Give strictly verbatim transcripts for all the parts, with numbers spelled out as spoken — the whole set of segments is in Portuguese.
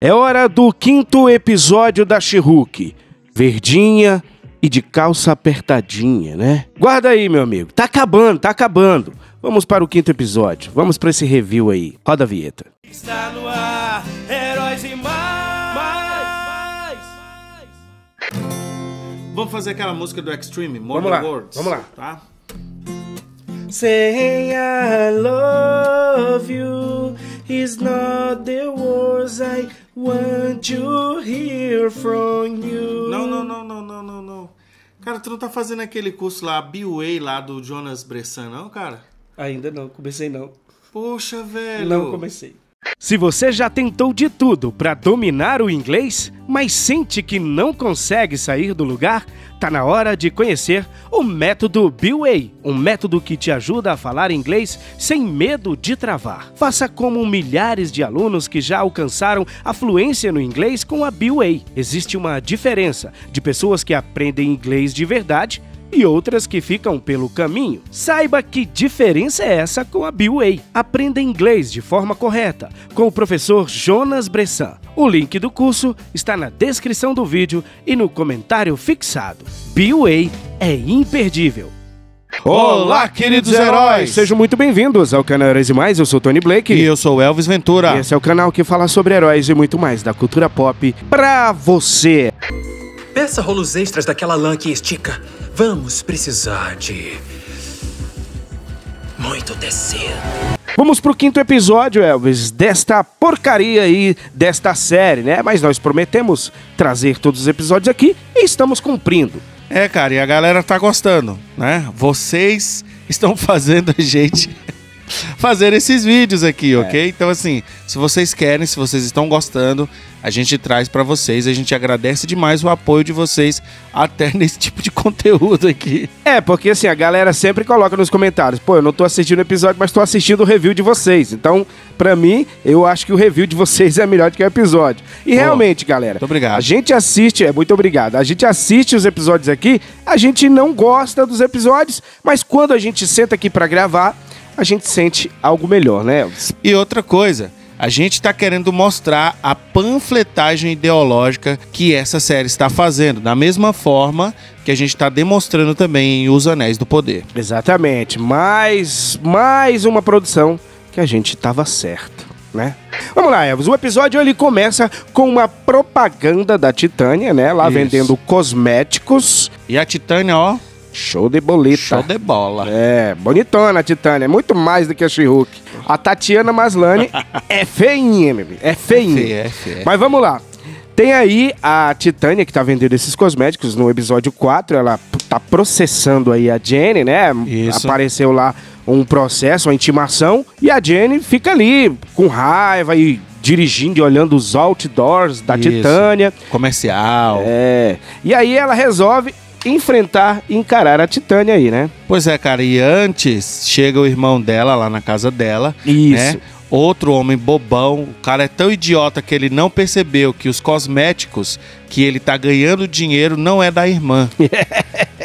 É hora do quinto episódio da Chirruque. Verdinha e de calça apertadinha, né? Guarda aí, meu amigo. Tá acabando, tá acabando. Vamos para o quinto episódio. Vamos para esse review aí. Roda a vinheta. Está no ar, Heróis e Mais! Mais, mais, mais. Vamos fazer aquela música do Extreme, Modern Vamos lá, Words. Vamos lá. Tá? Say I love you is not the words I want to hear from you. Não, não, não, não, não, não, não. Cara, tu não tá fazendo aquele curso lá, B Way, lá do Jonas Bressan, não, cara? Ainda não, comecei não. Poxa, velho. Não comecei. Se você já tentou de tudo pra dominar o inglês, mas sente que não consegue sair do lugar, tá na hora de conhecer o método B Way, um método que te ajuda a falar inglês sem medo de travar. Faça como milhares de alunos que já alcançaram a fluência no inglês com a B Way. Existe uma diferença de pessoas que aprendem inglês de verdade e outras que ficam pelo caminho. Saiba que diferença é essa com a B Way. Aprenda inglês de forma correta com o professor Jonas Bressan. O link do curso está na descrição do vídeo e no comentário fixado. B Way é imperdível. Olá, queridos heróis! Sejam muito bem-vindos ao canal Heróis e Mais, eu sou Tony Blake. E eu sou Elvis Ventura. E esse é o canal que fala sobre heróis e muito mais da cultura pop pra você. Peça rolos extras daquela lã que estica. Vamos precisar de muito descer. Vamos pro quinto episódio, Elvis, desta porcaria aí, desta série, né? Mas nós prometemos trazer todos os episódios aqui e estamos cumprindo. É, cara, e a galera tá gostando, né? Vocês estão fazendo a gente fazer esses vídeos aqui, é. ok? Então, assim, se vocês querem, se vocês estão gostando, a gente traz pra vocês, a gente agradece demais o apoio de vocês até nesse tipo de conteúdo aqui. É, porque assim, a galera sempre coloca nos comentários, pô, eu não tô assistindo o episódio, mas tô assistindo o review de vocês. Então, pra mim, eu acho que o review de vocês é melhor do que o episódio. E pô, realmente, galera, muito obrigado. A gente assiste, é, muito obrigado, a gente assiste os episódios aqui, a gente não gosta dos episódios, mas quando a gente senta aqui pra gravar, a gente sente algo melhor, né, Elvis? E outra coisa, a gente está querendo mostrar a panfletagem ideológica que essa série está fazendo, da mesma forma que a gente está demonstrando também em Os Anéis do Poder. Exatamente, mais, mais uma produção que a gente estava certo, né? Vamos lá, Elvis, o episódio ele começa com uma propaganda da Titânia, né, lá Isso. vendendo cosméticos. E a Titânia, ó... Show de bolita. Show de bola. É, bonitona a Titânia, é muito mais do que a She-Hulk. A Tatiana Maslany é feinha, meu amigo, é feinha. É feia, é feia. Mas vamos lá. Tem aí a Titânia que tá vendendo esses cosméticos no episódio quatro, ela tá processando aí a Jenny, né? Isso. Apareceu lá um processo, uma intimação, e a Jenny fica ali com raiva e... dirigindo e olhando os outdoors da Isso. Titânia. Comercial. É. E aí ela resolve enfrentar e encarar a Titânia aí, né? Pois é, cara. E antes, chega o irmão dela lá na casa dela. Isso. Né? Outro homem bobão. O cara é tão idiota que ele não percebeu que os cosméticos que ele tá ganhando dinheiro não é da irmã.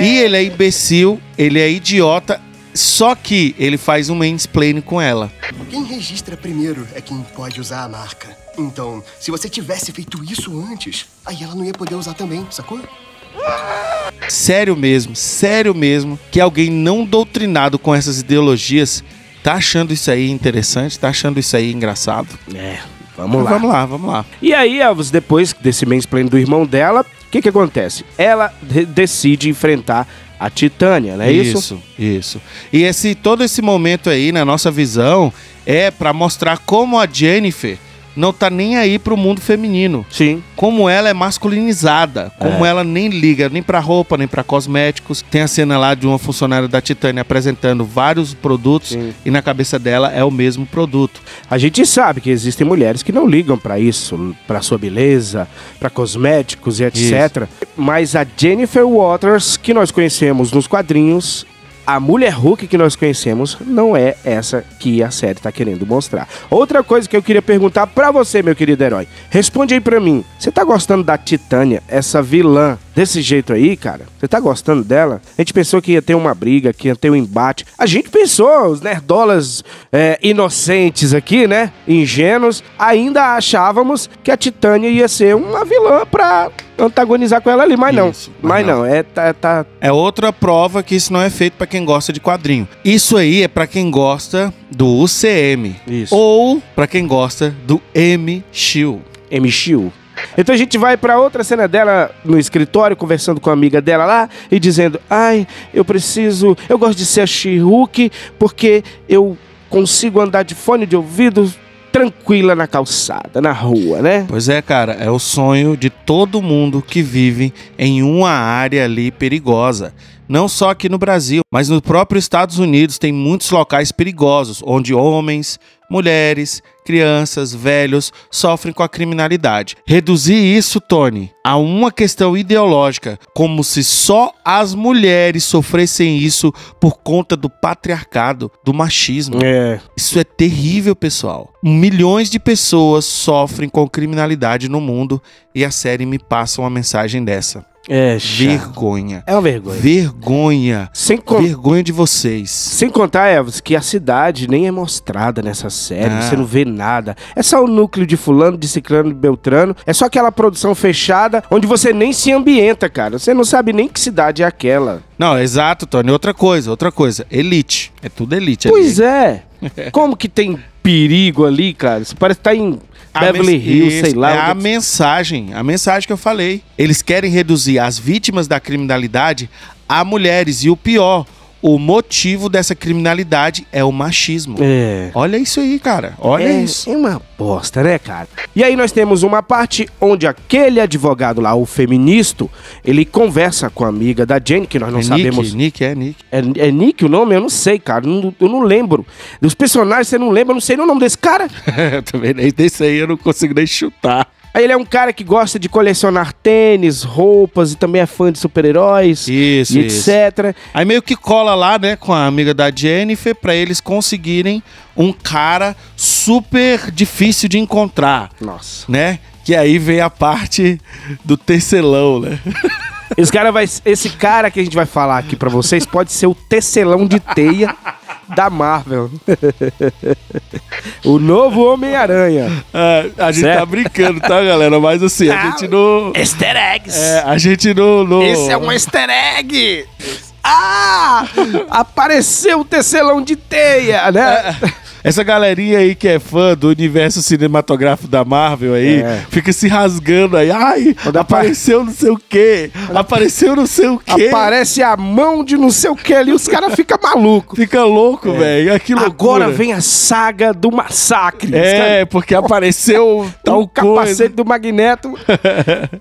E ele é imbecil, ele é idiota, só que ele faz um mansplaining com ela. Quem registra primeiro é quem pode usar a marca. Então, se você tivesse feito isso antes, aí ela não ia poder usar também, sacou? Sério mesmo, sério mesmo, que alguém não doutrinado com essas ideologias tá achando isso aí interessante, tá achando isso aí engraçado. É, vamos então, lá. Vamos lá, vamos lá. E aí, Elvis, depois desse mansplaining do irmão dela, o que que acontece? Ela decide enfrentar a Titânia, não é isso? Isso, isso. E esse, todo esse momento aí, na nossa visão, é pra mostrar como a Jennifer... não tá nem aí pro mundo feminino. Sim. Como ela é masculinizada. Como é. ela nem liga nem pra roupa, nem pra cosméticos. Tem a cena lá de uma funcionária da Titânia apresentando vários produtos. Sim. E na cabeça dela é o mesmo produto. A gente sabe que existem mulheres que não ligam pra isso, pra sua beleza, pra cosméticos e etcétera. Isso. Mas a Jennifer Walters, que nós conhecemos nos quadrinhos... a mulher Hulk que nós conhecemos não é essa que a série tá querendo mostrar. Outra coisa que eu queria perguntar pra você, meu querido herói. Responde aí pra mim. Você tá gostando da Titânia, essa vilã desse jeito aí, cara, você tá gostando dela? A gente pensou que ia ter uma briga, que ia ter um embate. A gente pensou, os nerdolas é, inocentes aqui, né? Ingênuos. Ainda achávamos que a Titânia ia ser uma vilã pra antagonizar com ela ali, mas não. Isso, mas mas não. não, é tá, tá... É outra prova que isso não é feito pra quem gosta de quadrinho. Isso aí é pra quem gosta do U C M. Isso. Ou pra quem gosta do M C U. M C U. Então a gente vai pra outra cena dela no escritório, conversando com a amiga dela lá e dizendo, ai, eu preciso... Eu gosto de ser a Chirruque porque eu consigo andar de fone de ouvido... tranquila na calçada, na rua, né? Pois é, cara, é o sonho de todo mundo que vive em uma área ali perigosa. Não só aqui no Brasil, mas no próprio Estados Unidos tem muitos locais perigosos, onde homens, mulheres, crianças, velhos sofrem com a criminalidade. Reduzir isso, Tony, a uma questão ideológica, como se só as mulheres sofressem isso por conta do patriarcado, do machismo. É. Isso é terrível, pessoal. Milhões de pessoas sofrem com criminalidade no mundo e a série me passa uma mensagem dessa. É chato. Vergonha. É uma vergonha. Vergonha. Sem con... Vergonha de vocês. Sem contar, Elvis, que a cidade nem é mostrada nessa série. Ah. Você não vê nada. É só o núcleo de fulano, de ciclano, de beltrano. É só aquela produção fechada onde você nem se ambienta, cara. Você não sabe nem que cidade é aquela. Não, exato, Tony. Outra coisa, outra coisa. Elite. É tudo elite. Pois é. Como que tem perigo ali, cara? Isso parece que tá em... Beverly Hills, sei lá. É a mensagem, a mensagem que eu falei. Eles querem reduzir as vítimas da criminalidade a mulheres. E o pior, o motivo dessa criminalidade é o machismo. É. Olha isso aí, cara. Olha é, isso. É uma bosta, né, cara? E aí nós temos uma parte onde aquele advogado lá, o feministo, ele conversa com a amiga da Jenny, que nós não é sabemos... Nick, Nick, é Nick. É, é Nick o nome? Eu não sei, cara. Não, eu não lembro. Dos personagens, você não lembra? Eu não sei nem o nome desse cara. Eu também nem desse aí, eu não consigo nem chutar. Aí ele é um cara que gosta de colecionar tênis, roupas e também é fã de super-heróis, isso, e isso. etcétera. Aí meio que cola lá, né, com a amiga da Jennifer pra eles conseguirem um cara super difícil de encontrar. Nossa. Né? Que aí vem a parte do Tecelão, né? Esse cara, vai, esse cara que a gente vai falar aqui pra vocês pode ser o Tecelão de teia da Marvel. O novo Homem-Aranha. É, a gente certo? tá brincando, tá, galera? Mas assim, a ah, gente não... Easter eggs. É, a gente não, não... Esse é um easter egg. Ah! Apareceu o Tecelão de teia, né? É. Essa galerinha aí que é fã do universo cinematográfico da Marvel aí, é. fica se rasgando aí. Ai, Quando apareceu apa... não sei o quê. Apareceu não sei o quê. Aparece a mão de não sei o quê ali, os caras ficam malucos. Fica louco, é. velho. Que loucura. Agora vem a saga do massacre. É, cara... porque apareceu tal o capacete do Magneto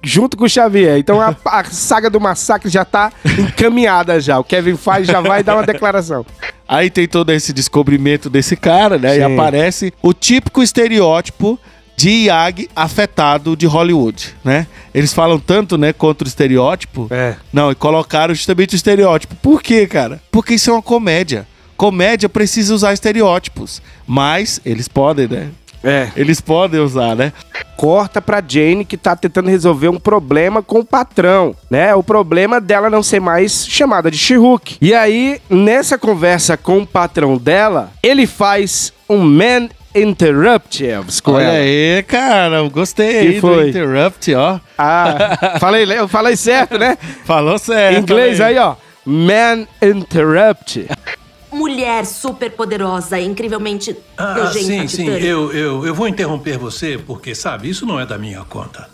junto com o Xavier. Então a, a saga do massacre já tá encaminhada já. O Kevin Feige já vai dar uma declaração. Aí tem todo esse descobrimento desse cara, né? Sim. E aparece o típico estereótipo de Iago afetado de Hollywood, né? Eles falam tanto, né, contra o estereótipo. É. Não, e colocaram justamente o estereótipo. Por quê, cara? Porque isso é uma comédia. Comédia precisa usar estereótipos. Mas eles podem, né? É. Eles podem usar, né? Corta pra Jane, que tá tentando resolver um problema com o patrão, né? O problema dela não ser mais chamada de She-Hulk. E aí, nessa conversa com o patrão dela, ele faz um man interrupt, Elvis. Olha ela. Aí, cara, gostei aí do interrupt, ó. Ah, falei, eu falei certo, né? Falou certo. Em inglês aí, ó. Man interrupt. Mulher superpoderosa, incrivelmente ah, nojenta. Sim, sim, eu, eu, eu vou interromper você porque, sabe, isso não é da minha conta.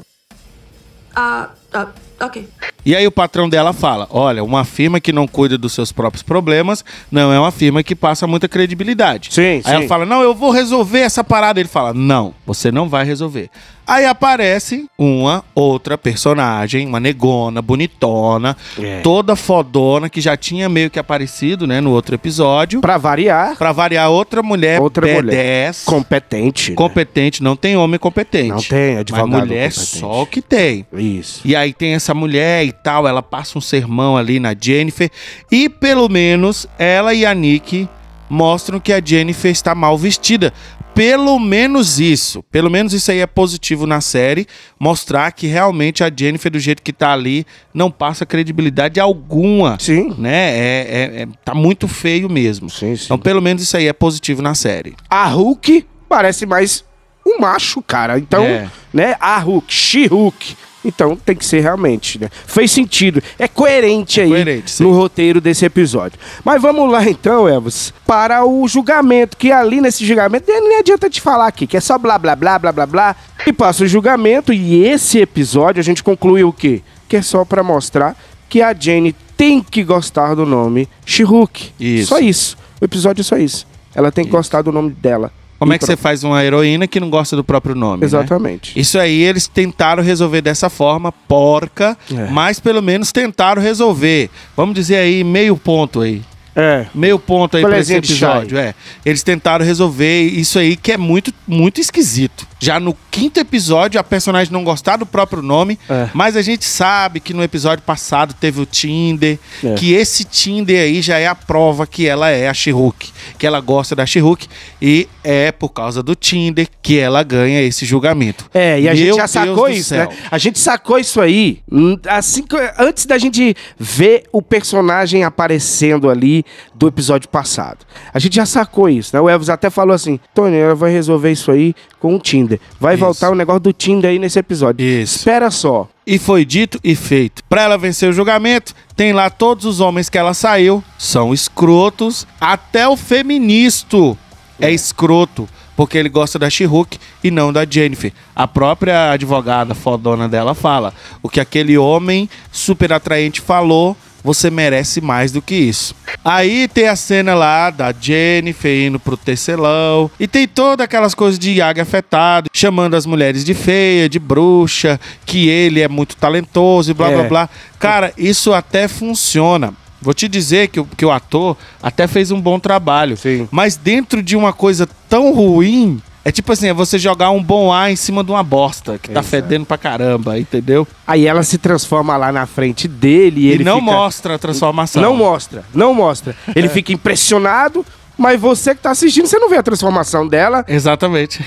Ah, ah, ok. E aí o patrão dela fala, olha, uma firma que não cuida dos seus próprios problemas não é uma firma que passa muita credibilidade. Sim, aí sim. ela fala, não, eu vou resolver essa parada. Ele fala, não, você não vai resolver. Aí aparece uma outra personagem, uma negona, bonitona, é. toda fodona, que já tinha meio que aparecido, né, no outro episódio. Pra variar. Pra variar, outra mulher outra B dez. Mulher. Competente. Competente, né? Não tem homem competente. Não tem, advogado competente. Mas mulher só o que tem. Isso. E aí tem essa mulher e tal, ela passa um sermão ali na Jennifer. E pelo menos ela e a Nick mostram que a Jennifer está mal vestida. pelo menos isso. Pelo menos isso aí é positivo na série. Mostrar que realmente a Jennifer, do jeito que tá ali, não passa credibilidade alguma. Sim. Né? É, é, é, tá muito feio mesmo. Sim, sim. Então pelo menos isso aí é positivo na série. A Hulk parece mais um macho, cara. Então, é. né? A Hulk, She-Hulk. Então tem que ser realmente, né? Fez sentido, é coerente é aí coerente, no roteiro desse episódio. Mas vamos lá então, Elvis, para o julgamento, que ali nesse julgamento nem adianta te falar aqui, que é só blá blá blá blá blá blá. E passa o julgamento e esse episódio a gente conclui o quê? Que é só para mostrar que a Jenny tem que gostar do nome Chirruque. Isso. Só isso, o episódio é só isso. Ela tem que isso. gostar do nome dela. Como é que você faz uma heroína que não gosta do próprio nome? Exatamente. Né? Isso aí eles tentaram resolver dessa forma, porca, é. mas pelo menos tentaram resolver. Vamos dizer aí, meio ponto aí. É. Meio ponto aí pra esse episódio. É. Eles tentaram resolver isso aí, que é muito, muito esquisito. Já no quinto episódio, a personagem não gostar do próprio nome, é. mas a gente sabe que no episódio passado teve o Tinder, é. que esse Tinder aí já é a prova que ela é a She-Hulk, que ela gosta da She-Hulk, e é por causa do Tinder que ela ganha esse julgamento. É, e a Meu gente já Deus sacou isso, céu. né? A gente sacou isso aí, assim, antes da gente ver o personagem aparecendo ali do episódio passado. A gente já sacou isso, né? O Elvis até falou assim, Tony, ela vai resolver isso aí com o Tinder. Vai Isso. voltar o negócio do Tinder aí nesse episódio. Isso. Espera só. E foi dito e feito. Pra ela vencer o julgamento, tem lá todos os homens que ela saiu. São escrotos. Até o feministo é escroto. Porque ele gosta da She-Hulk e não da Jennifer. A própria advogada fodona dela fala. O que aquele homem super atraente falou... Você merece mais do que isso. Aí tem a cena lá da Jennifer indo pro Tecelão. E tem todas aquelas coisas de Iago afetado. Chamando as mulheres de feia, de bruxa. Que ele é muito talentoso e blá, é. blá, blá. Cara, isso até funciona. Vou te dizer que o, que o ator até fez um bom trabalho. Sim. Mas dentro de uma coisa tão ruim... É tipo assim, é você jogar um bom ar em cima de uma bosta, que tá Exato. fedendo pra caramba, entendeu? Aí ela se transforma lá na frente dele e, e ele não fica... mostra a transformação. Não mostra, não mostra. Ele é. fica impressionado, mas você que tá assistindo, você não vê a transformação dela. Exatamente.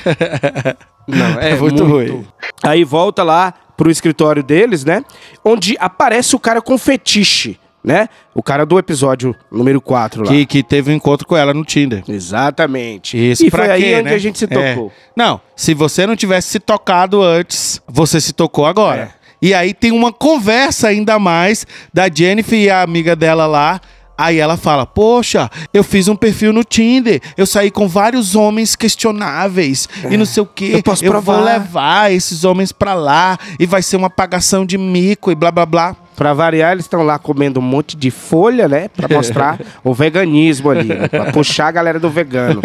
Não, é, é muito, muito ruim. Aí volta lá pro escritório deles, né? Onde aparece o cara com fetiche. Né? O cara do episódio número quatro lá. Que, que teve um encontro com ela no Tinder. Exatamente. Isso, e pra foi quê, aí né? onde a gente se tocou. É. Não, se você não tivesse se tocado antes, você se tocou agora. É. E aí tem uma conversa ainda mais da Jennifer e a amiga dela lá. Aí ela fala, poxa, eu fiz um perfil no Tinder, eu saí com vários homens questionáveis é. e não sei o quê. Eu, posso eu vou levar esses homens pra lá e vai ser uma pagação de mico e blá, blá, blá. Pra variar, eles estão lá comendo um monte de folha, né? Pra mostrar o veganismo ali, né? Pra puxar a galera do vegano.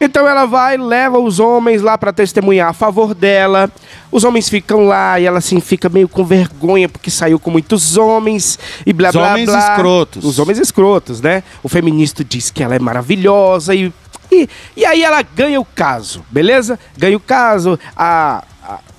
Então ela vai, leva os homens lá pra testemunhar a favor dela. Os homens ficam lá e ela assim fica meio com vergonha porque saiu com muitos homens e blá, blá, blá. Os homens blá. escrotos. Os homens escrotos, né? O feminista diz que ela é maravilhosa e, e, e aí ela ganha o caso, beleza? Ganha o caso, a...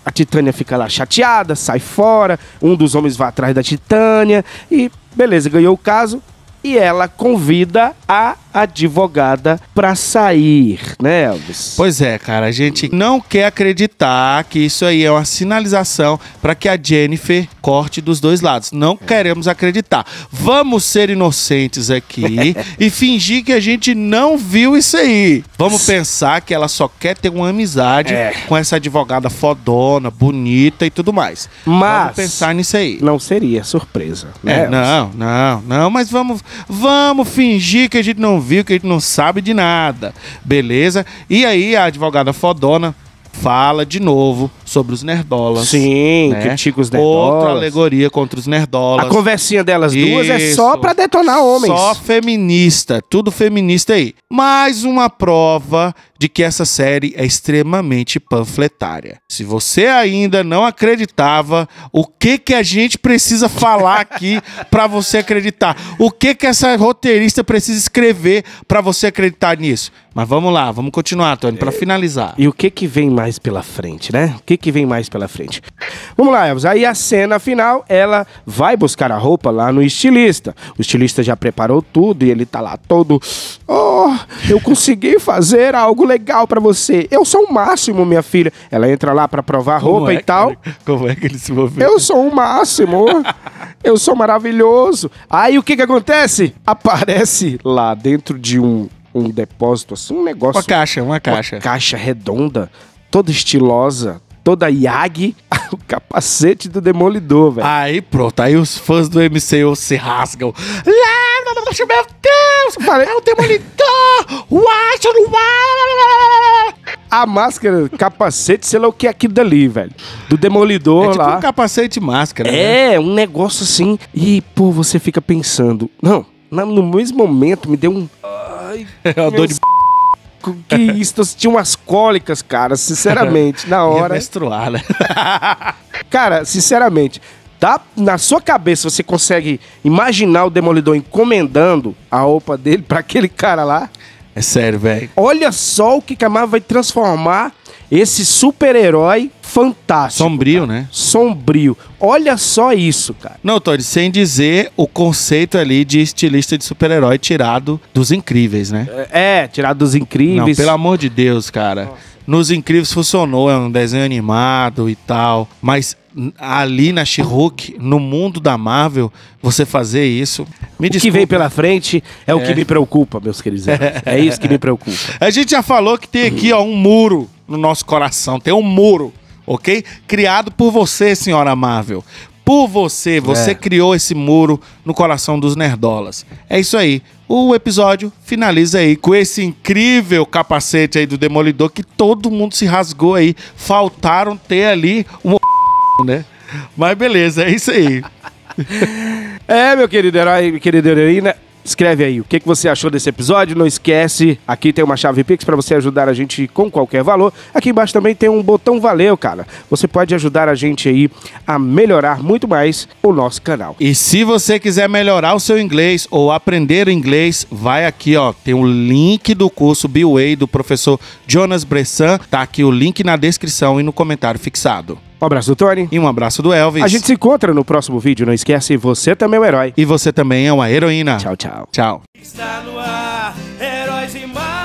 A Titânia fica lá chateada, sai fora, um dos homens vai atrás da Titânia e beleza, ganhou o caso e ela convida a advogada pra sair, né, Elvis? Pois é, cara, a gente não quer acreditar que isso aí é uma sinalização pra que a Jennifer corte dos dois lados. Não é. queremos acreditar. Vamos ser inocentes aqui e fingir que a gente não viu isso aí. Vamos pensar que ela só quer ter uma amizade é. com essa advogada fodona, bonita e tudo mais. Mas vamos pensar nisso aí. Não seria surpresa, né, é, não, não, não, mas vamos, vamos fingir que a gente não viu, que a gente não sabe de nada. Beleza? E aí a advogada fodona fala de novo sobre os nerdolas. Sim, né? Critica os nerdolas. Outra alegoria contra os nerdolas. A conversinha delas Isso. duas é só pra detonar homens. Só feminista, tudo feminista aí. Mais uma prova de que essa série é extremamente panfletária. Se você ainda não acreditava, o que que a gente precisa falar aqui pra você acreditar? O que que essa roteirista precisa escrever pra você acreditar nisso? Mas vamos lá, vamos continuar, Tony, pra finalizar. E o que que vem mais pela frente, né? O que que vem mais pela frente? Vamos lá, Elvis. Aí a cena final, ela vai buscar a roupa lá no estilista. O estilista já preparou tudo e ele tá lá todo... Oh, eu consegui fazer algo legal pra você. Eu sou o máximo, minha filha. Ela entra lá pra provar a roupa é, e tal. Como é que ele se moveu? Eu sou o máximo. Eu sou maravilhoso. Aí o que que acontece? Aparece lá dentro de um, um depósito, assim, um negócio... Uma caixa, uma caixa. Uma caixa redonda, toda estilosa, toda Yagi, o capacete do Demolidor, velho. Aí pronto, aí os fãs do M C U se rasgam. Meu Deus, falei, é o Demolidor! A máscara, capacete, sei lá o que é aquilo dali, velho. Do Demolidor lá. É tipo lá. Um capacete e máscara. É, né? Um negócio assim. E, pô, você fica pensando. Não, no mesmo momento me deu um... Ai, é uma dor de... Que isso, eu senti umas cólicas, cara, sinceramente, na hora... Ia menstruar, né? Cara, sinceramente, tá, na sua cabeça você consegue imaginar o Demolidor encomendando a roupa dele pra aquele cara lá? É sério, velho. Olha só o que a Marvel vai transformar esse super-herói fantástico. Sombrio, cara. Né? Sombrio. Olha só isso, cara. Não, Tony, sem dizer o conceito ali de estilista de super-herói tirado dos Incríveis, né? É, é, tirado dos Incríveis. Não, pelo amor de Deus, cara. Nossa. Nos Incríveis funcionou, é um desenho animado e tal, mas... Ali na She-Hulk, no mundo da Marvel, você fazer isso... Me o desculpa. Que vem pela frente é, é o que me preocupa, meus queridos. É isso que me preocupa. A gente já falou que tem aqui, ó, um muro no nosso coração. Tem um muro, ok? Criado por você, senhora Marvel. Por você. Você é. criou esse muro no coração dos nerdolas. É isso aí. O episódio finaliza aí com esse incrível capacete aí do Demolidor que todo mundo se rasgou aí. Faltaram ter ali um... né? Mas beleza, é isso aí. É, meu querido herói, querida heroína, escreve aí o que, que você achou desse episódio. Não esquece, aqui tem uma chave Pix para você ajudar a gente com qualquer valor. Aqui embaixo também tem um botão valeu, cara. Você pode ajudar a gente aí a melhorar muito mais o nosso canal. E se você quiser melhorar o seu inglês ou aprender inglês, vai aqui, ó, tem o link do curso B Way do professor Jonas Bressan. Tá aqui o link na descrição e no comentário fixado. Um abraço do Tony. E um abraço do Elvis. A gente se encontra no próximo vídeo. Não esquece, você também é um herói. E você também é uma heroína. Tchau, tchau. Tchau. Está no ar, Heróis e Mais.